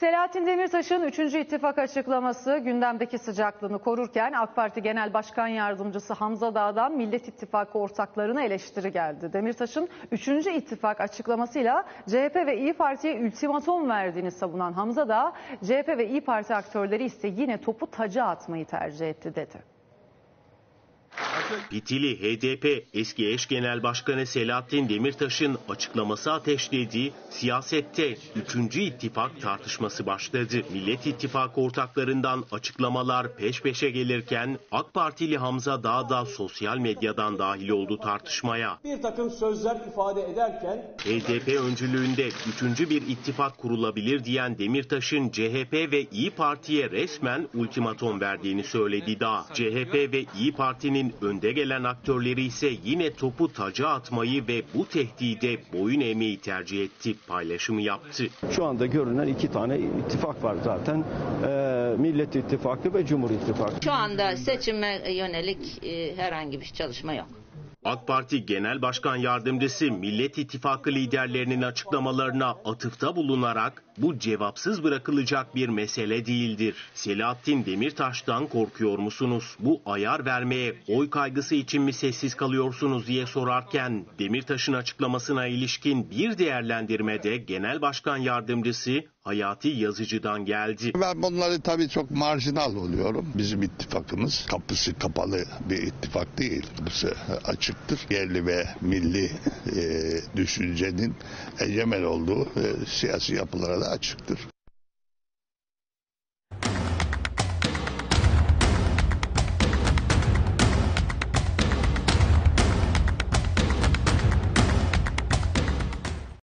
Selahattin Demirtaş'ın 3. ittifak açıklaması gündemdeki sıcaklığını korurken AK Parti Genel Başkan Yardımcısı Hamza Dağ'dan Millet İttifakı ortaklarına eleştiri geldi. Demirtaş'ın 3. ittifak açıklamasıyla CHP ve İyi Parti'ye ultimatom verdiğini savunan Hamza Dağ, CHP ve İyi Parti aktörleri ise yine topu taca atmayı tercih etti dedi. Bitili HDP eski eş genel başkanı Selahattin Demirtaş'ın açıklaması ateşlediği siyasette 3. ittifak tartışması başladı. Millet İttifakı ortaklarından açıklamalar peş peşe gelirken AK Partili Hamza Dağ da sosyal medyadan dahil oldu tartışmaya. Bir takım sözler ifade ederken HDP öncülüğünde 3. bir ittifak kurulabilir diyen Demirtaş'ın CHP ve İyi Parti'ye resmen ultimatom verdiğini söyledi Dağ. CHP ve İyi Parti'nin önde gelen aktörleri ise yine topu taca atmayı ve bu tehdide boyun eğmeyi tercih etti, paylaşımı yaptı. Şu anda görünen 2 tane ittifak var zaten. Millet İttifakı ve Cumhur İttifakı. Şu anda seçime yönelik herhangi bir çalışma yok. AK Parti Genel Başkan Yardımcısı Millet İttifakı liderlerinin açıklamalarına atıfta bulunarak bu cevapsız bırakılacak bir mesele değildir. Selahattin Demirtaş'tan korkuyor musunuz? Bu ayar vermeye oy kaygısı için mi sessiz kalıyorsunuz diye sorarken Demirtaş'ın açıklamasına ilişkin bir değerlendirmede Genel Başkan Yardımcısı Hayati Yazıcı'dan geldi. Ben bunları tabii çok marjinal oluyorum. Bizim ittifakımız kapısı kapalı bir ittifak değil. Kapısı açıktır. Yerli ve milli düşüncenin egemen olduğu siyasi yapılara da açıktır.